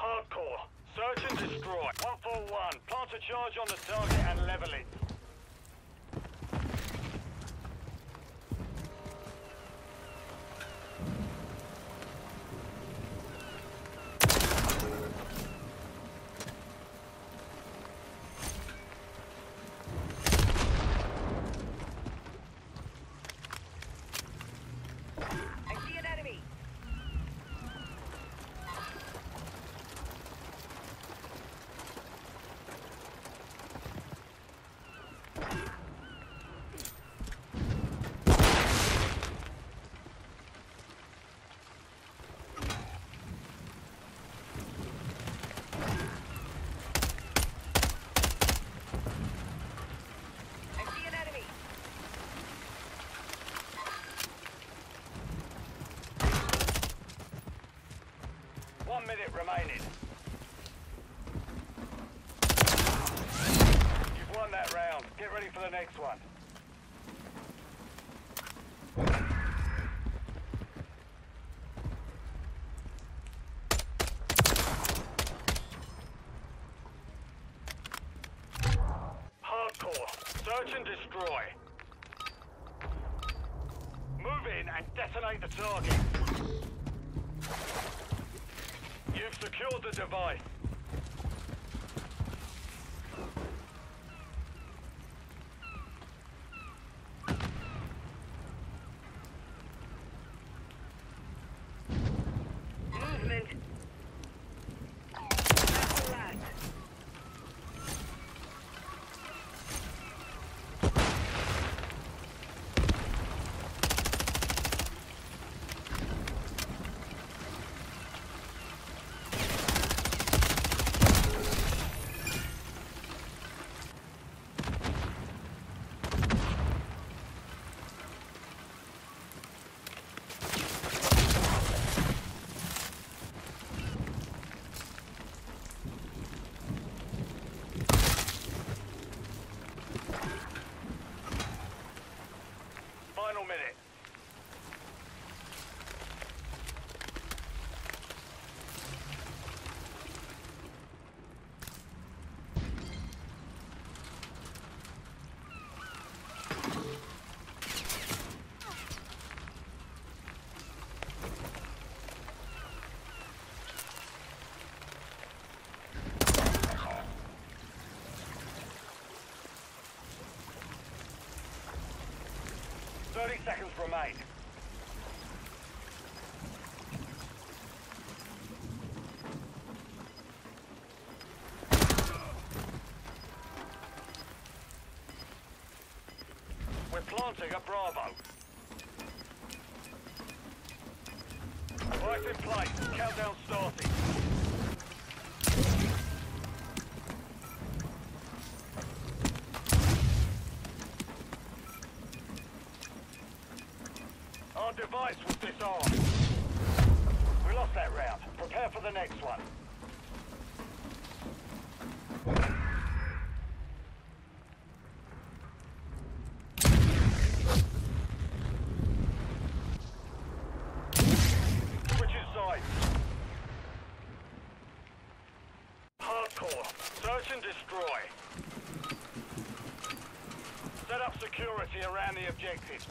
Hardcore. Search and destroy. 141. Plant a charge on the target and level it. Minute remaining. You've won that round. Get ready for the next one. Hardcore. Search and destroy. Move in and detonate the target. You've secured the device. Movement. Seconds remain. We're planting a Bravo. Right in place. Countdown starting. Our device was disarmed. We lost that round. Prepare for the next one. Switching sides. Hardcore. Search and destroy. Set up security around the objective.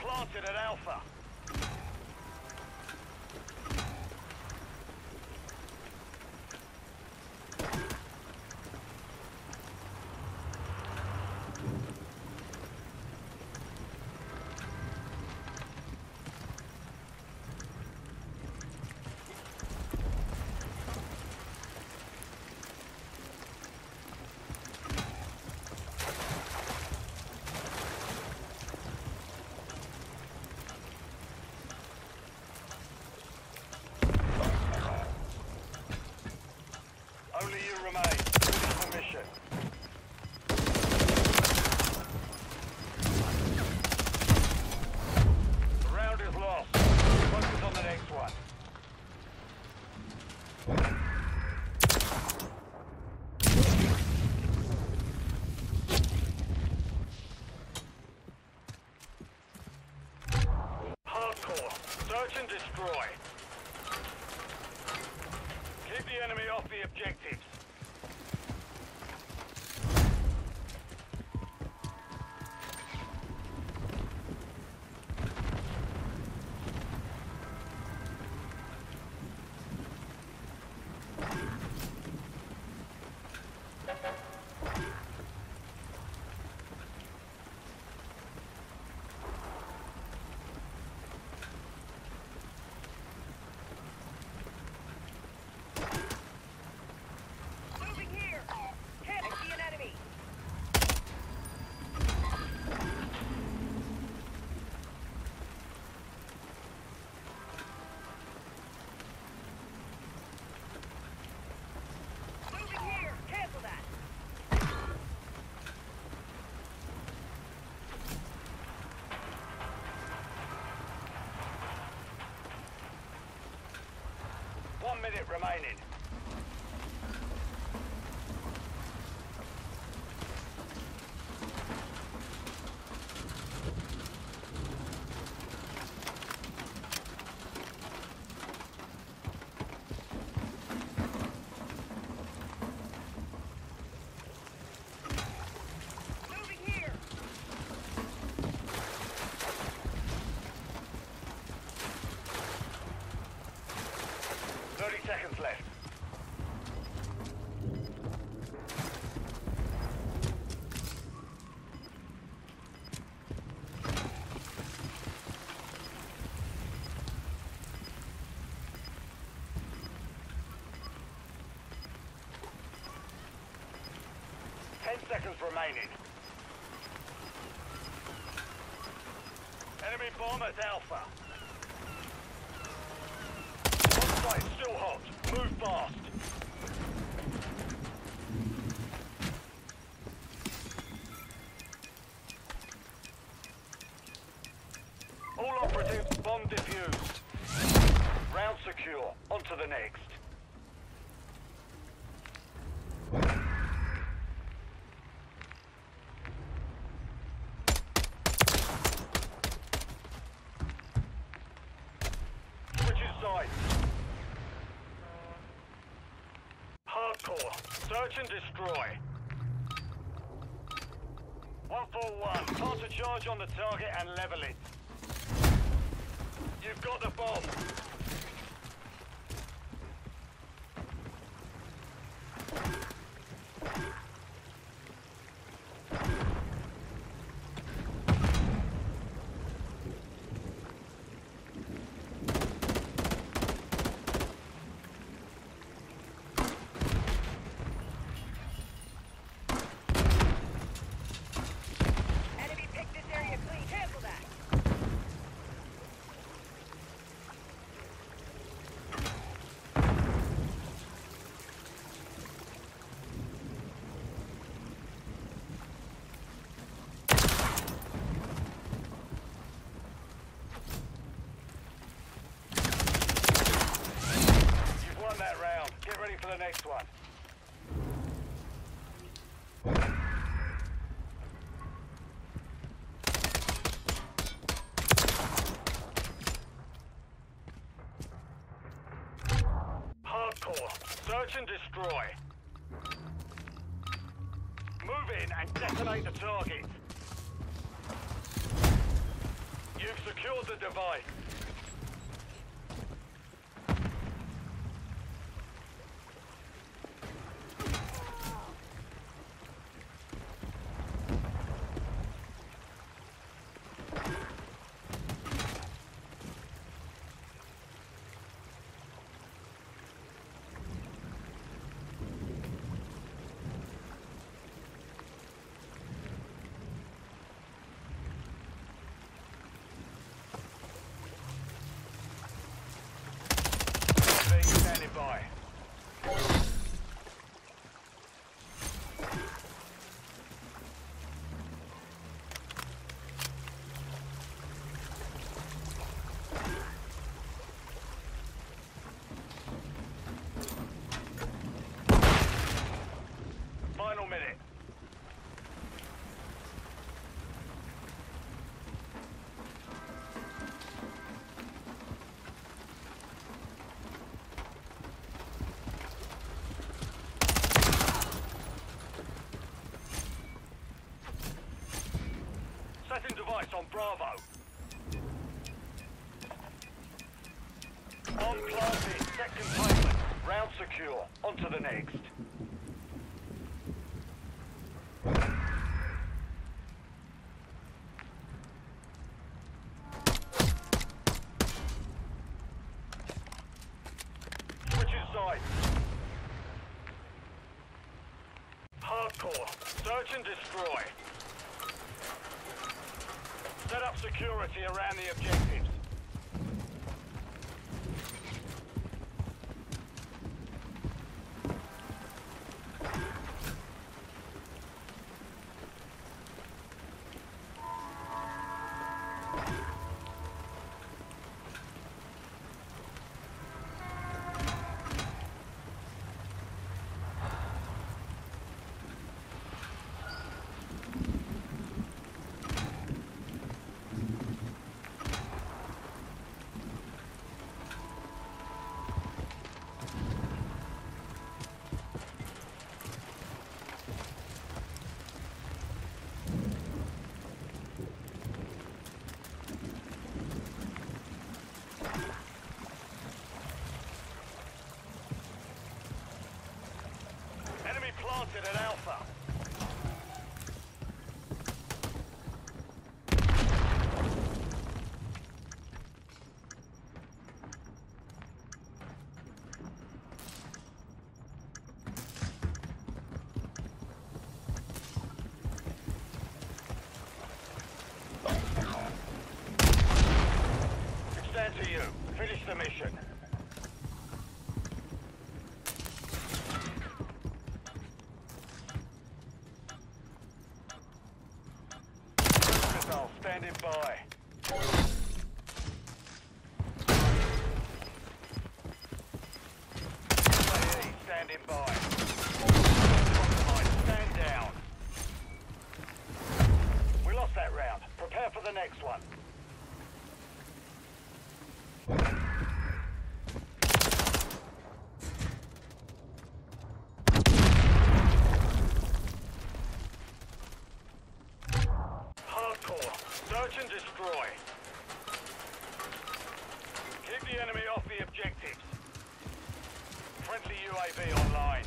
Planted at Alpha. Search and destroy. Keep the enemy off the objectives. Minute remaining. Seconds left. $10 seconds remaining. Enemy bomb at Alpha. Still hot. Move fast. All operatives bomb defused. Round secure. On to the next. Search and destroy. 141, pass a charge on the target and level it. You've got the bomb. For the next one. Hardcore. Search and destroy. Move in and detonate the target. You've secured the device. Second placement. Round secure. On to the next. Switch inside. Hardcore. Search and destroy. Set up security around the objectives. Planted at Alpha. It's down to you. Finish the mission. Standing by. Standing by. Stand down. We lost that round. Prepare for the next one. Search and destroy. Keep the enemy off the objectives. Friendly UAV online.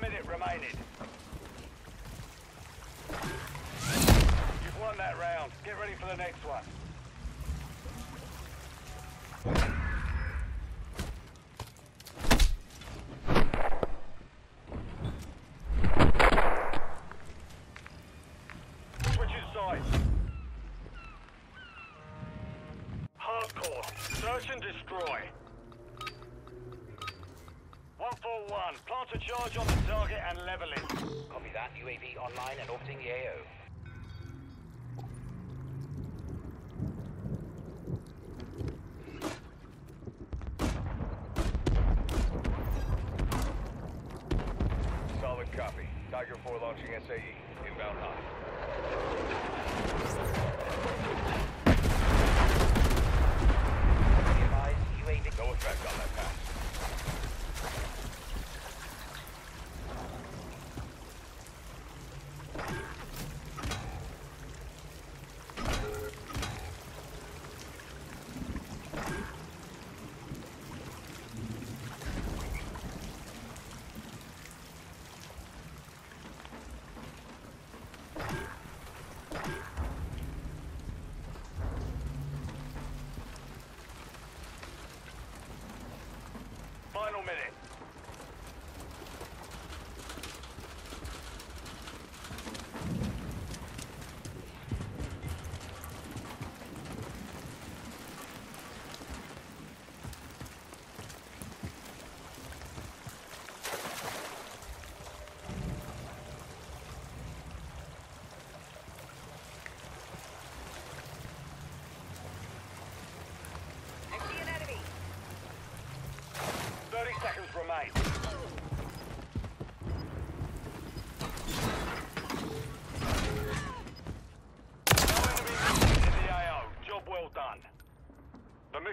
Minute remaining. You've won that round. Get ready for the next one. Switch inside. Hardcore. Search and destroy. 141, plant a charge on the target and level it. Copy that, UAV online and orbiting the AO. Solid copy. Tiger 4 launching SAE. Inbound high. UAV. No effect on that pass.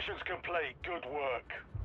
Mission's complete. Good work.